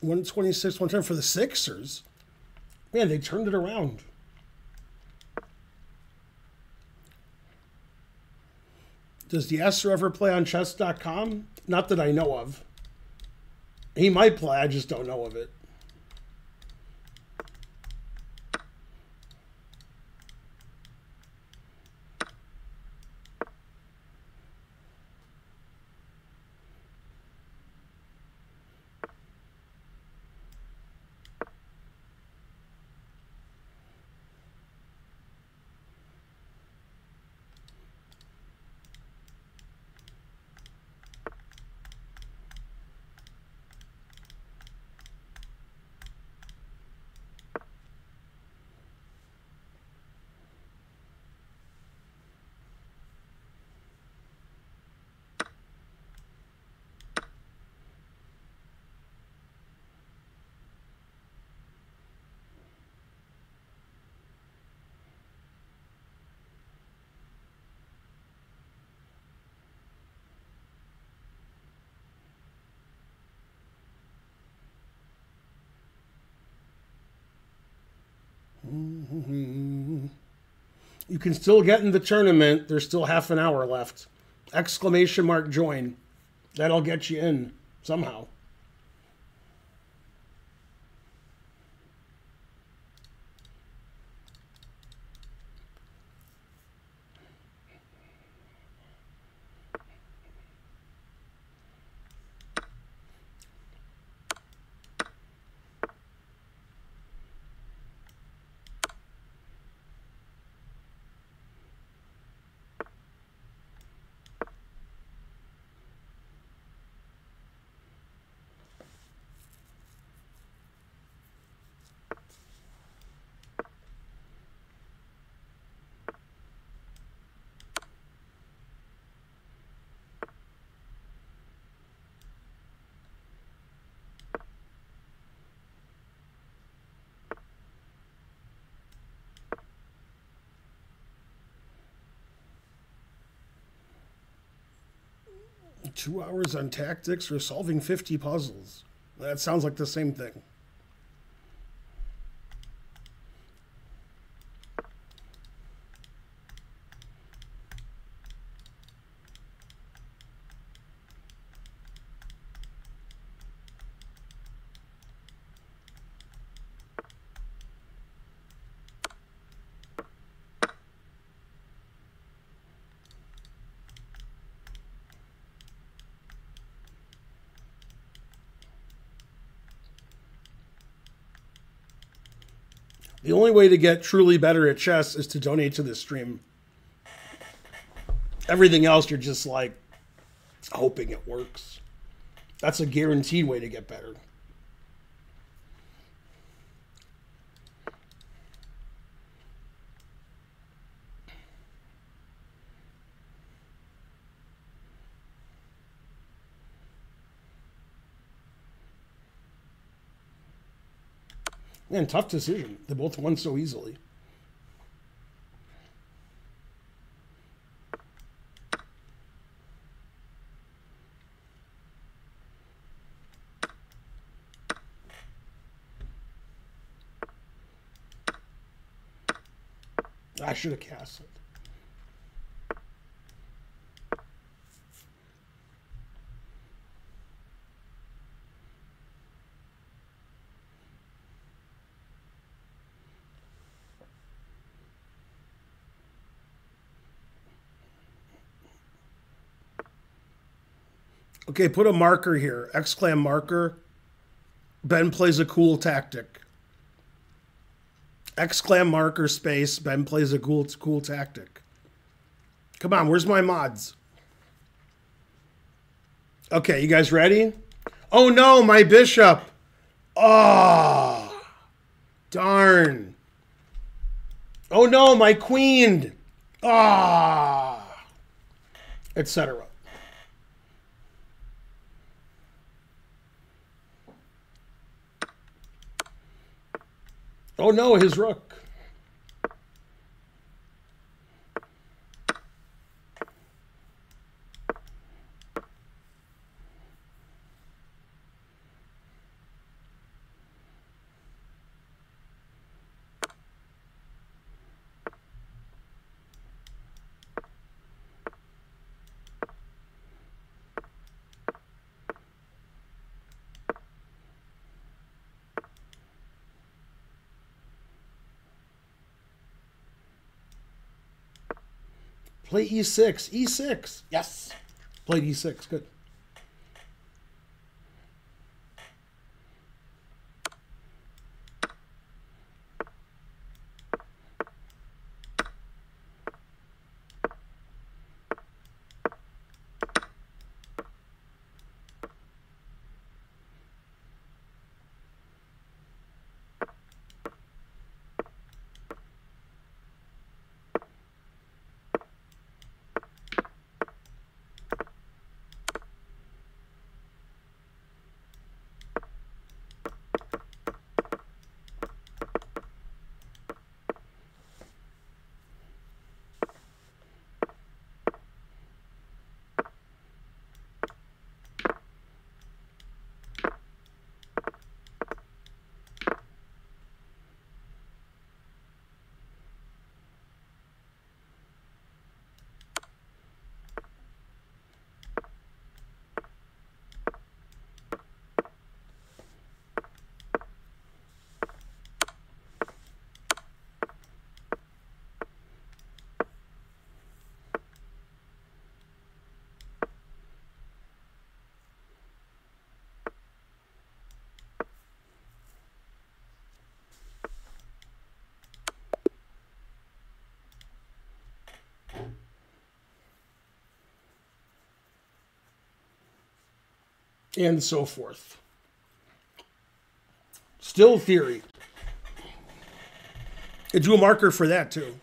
126, 110 for the Sixers. Man, they turned it around. Does Diaster ever play on chess.com? Not that I know of. He might play, I just don't know of it. You can still get in the tournament. There's still half an hour left. !Join. That'll get you in somehow. Two hours on tactics or solving 50 puzzles. That sounds like the same thing. The only way to get truly better at chess is to donate to this stream. Everything else, you're just like hoping it works. That's a guaranteed way to get better. Man, tough decision. They both won so easily. I should have castled. Okay, put a marker here. Exclam marker. Ben plays a cool tactic. Exclam marker space. Ben plays a cool tactic. Come on, where's my mods? Okay, you guys ready? Oh no, my bishop. Oh, darn. Oh no, my queen. Ah, etc. Oh no, his rook. Play e6. E6. Yes. Played e6. Good. And so forth. Still theory. I drew a marker for that too.